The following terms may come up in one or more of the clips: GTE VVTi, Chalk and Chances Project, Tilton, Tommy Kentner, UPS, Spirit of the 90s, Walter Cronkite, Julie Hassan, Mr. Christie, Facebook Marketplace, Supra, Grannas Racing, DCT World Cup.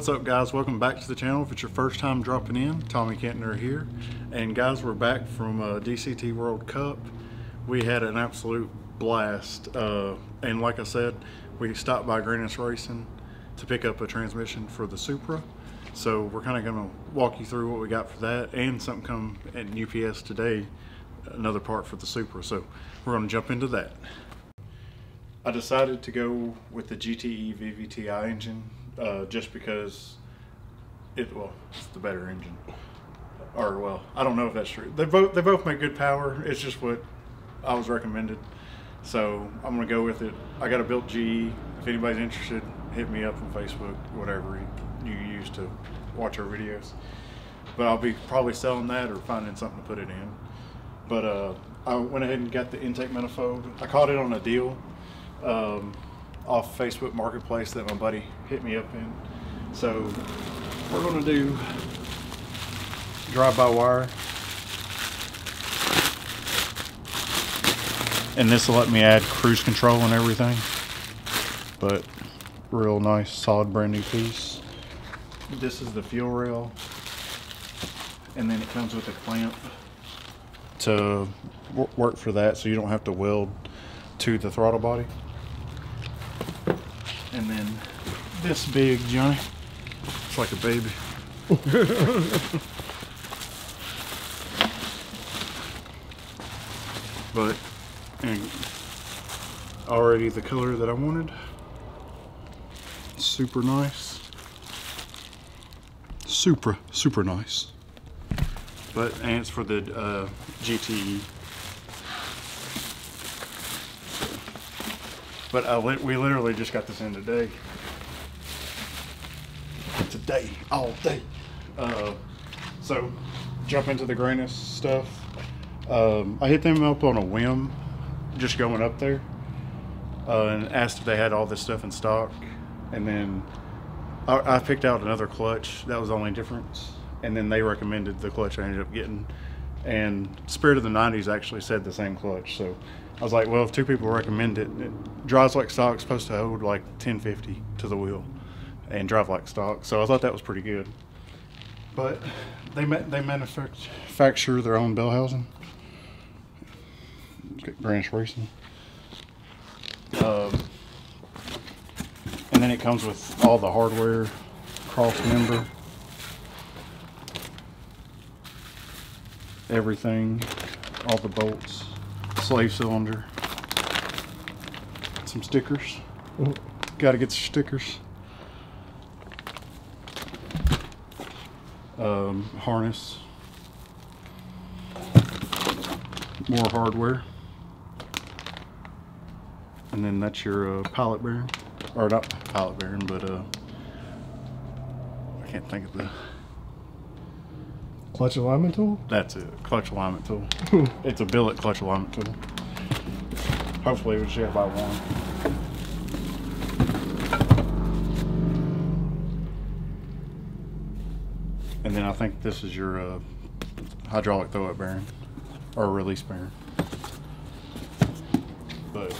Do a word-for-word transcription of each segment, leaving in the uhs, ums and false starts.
What's up, guys? Welcome back to the channel. If it's your first time dropping in, Tommy Kentner here. And guys, we're back from uh, D C T World Cup. We had an absolute blast. Uh, and like I said, we stopped by Grannas Racing to pick up a transmission for the Supra. So we're kind of going to walk you through what we got for that, and something come at U P S today, another part for the Supra. So we're going to jump into that. I decided to go with the G T E V V T i engine uh, just because it, well, it's the better engine. Or, well, I don't know if that's true. They both, they both make good power. It's just what I was recommended. So I'm going to go with it. I got a built G E. If anybody's interested, hit me up on Facebook, whatever you use to watch our videos. But I'll be probably selling that or finding something to put it in. But uh, I went ahead and got the intake manifold. I caught it on a deal. Um, off Facebook Marketplace that my buddy hit me up in. So we're gonna do drive-by-wire, and this will let me add cruise control and everything, but real nice, solid, brand new piece. This is the fuel rail, and then it comes with a clamp to work for that, so you don't have to weld to the throttle body. And then this big Johnny, it's like a baby. But and already the color that I wanted. Super nice. Super, super nice. But and it's for the uh, G T E. But I li we literally just got this in today. Today, all day. Uh, so, jump into the Grannas stuff. Um, I hit them up on a whim, just going up there, uh, and asked if they had all this stuff in stock. And then I, I picked out another clutch. That was the only difference. And then they recommended the clutch I ended up getting. And Spirit of the nineties actually said the same clutch. So I was like, well, if two people recommend it, it drives like stock, it's supposed to hold like ten fifty to the wheel and drive like stock. So I thought that was pretty good. But they they manufacture their own bell housing. Grannas Racing. Um, and then it comes with all the hardware, cross member, everything, all the bolts, slave cylinder, some stickers. Ooh. Gotta get your stickers. Um, harness, more hardware, and then that's your uh, pilot bearing, or not pilot bearing, but uh, I can't think of the clutch alignment tool? That's it. Clutch alignment tool. It's a billet clutch alignment tool. Hopefully we should have about one. And then I think this is your uh, hydraulic throw-up bearing or release bearing. But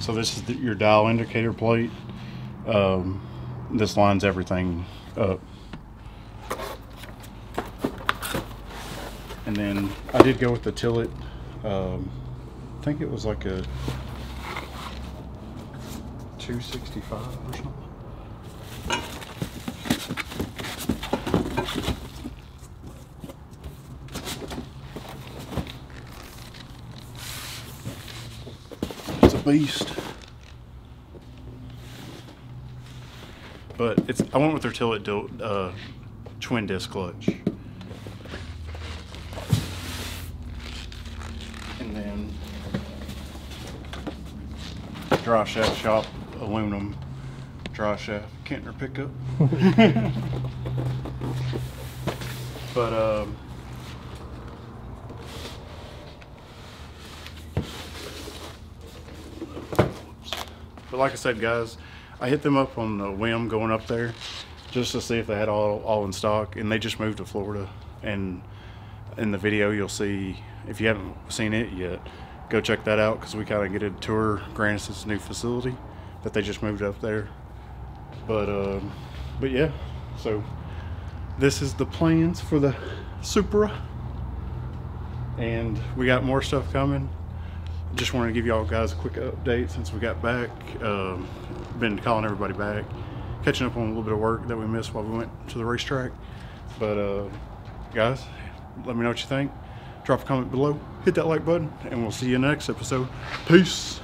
so this is the, your dial indicator plate. Um, this lines everything up. And then I did go with the Tilton. Um, I think it was like a two sixty-five or something. Beast. But it's I went with their Tilton uh, twin disc clutch. And then Driveshaft Shop aluminum Driveshaft Kentner pickup. But um But like I said, guys, I hit them up on the whim going up there just to see if they had all, all in stock, and they just moved to Florida. And in the video, you'll see If you haven't seen it yet, go check that out, because we kind of get a tour Grannas' new facility that they just moved up there. But um, but yeah, so this is the plans for the Supra, and we got more stuff coming. Just wanted to give y'all guys a quick update since we got back. Um, been calling everybody back, catching up on a little bit of work that we missed while we went to the racetrack. But uh, guys, let me know what you think. Drop a comment below, hit that like button, and we'll see you in the next episode. Peace.